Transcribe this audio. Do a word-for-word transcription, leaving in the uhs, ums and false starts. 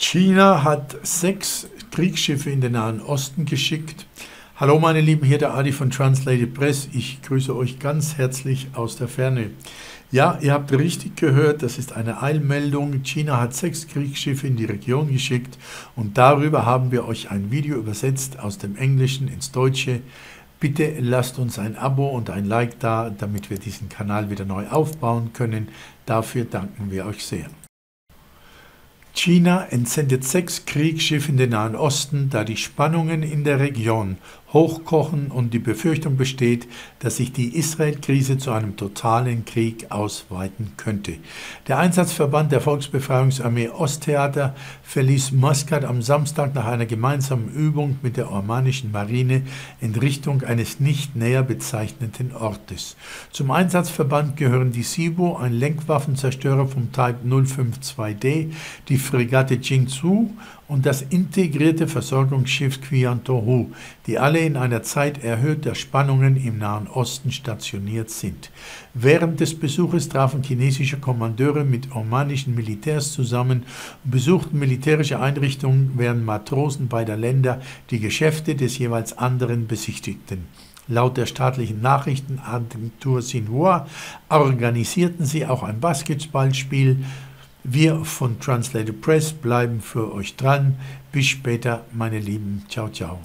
China hat sechs Kriegsschiffe in den Nahen Osten geschickt. Hallo meine Lieben, hier der Adi von Translated Press. Ich grüße euch ganz herzlich aus der Ferne. Ja, ihr habt richtig gehört, das ist eine Eilmeldung. China hat sechs Kriegsschiffe in die Region geschickt und darüber haben wir euch ein Video übersetzt aus dem Englischen ins Deutsche. Bitte lasst uns ein Abo und ein Like da, damit wir diesen Kanal wieder neu aufbauen können. Dafür danken wir euch sehr. China entsendet sechs Kriegsschiffe in den Nahen Osten, da die Spannungen in der Region hochkochen und die Befürchtung besteht, dass sich die Israel-Krise zu einem totalen Krieg ausweiten könnte. Der Einsatzverband der Volksbefreiungsarmee Osttheater verließ Maskat am Samstag nach einer gemeinsamen Übung mit der omanischen Marine in Richtung eines nicht näher bezeichneten Ortes. Zum Einsatzverband gehören die Sibu, ein Lenkwaffenzerstörer vom Typ null fünf zwei D, die Fregatte Jingzu und das integrierte Versorgungsschiff Qiantonghu, die alle in einer Zeit erhöhter Spannungen im Nahen Osten stationiert sind. Während des Besuches trafen chinesische Kommandeure mit omanischen Militärs zusammen und besuchten militärische Einrichtungen, während Matrosen beider Länder die Geschäfte des jeweils anderen besichtigten. Laut der staatlichen Nachrichtenagentur Xinhua organisierten sie auch ein Basketballspiel. Wir von Translated Press bleiben für euch dran. Bis später, meine Lieben. Ciao, ciao.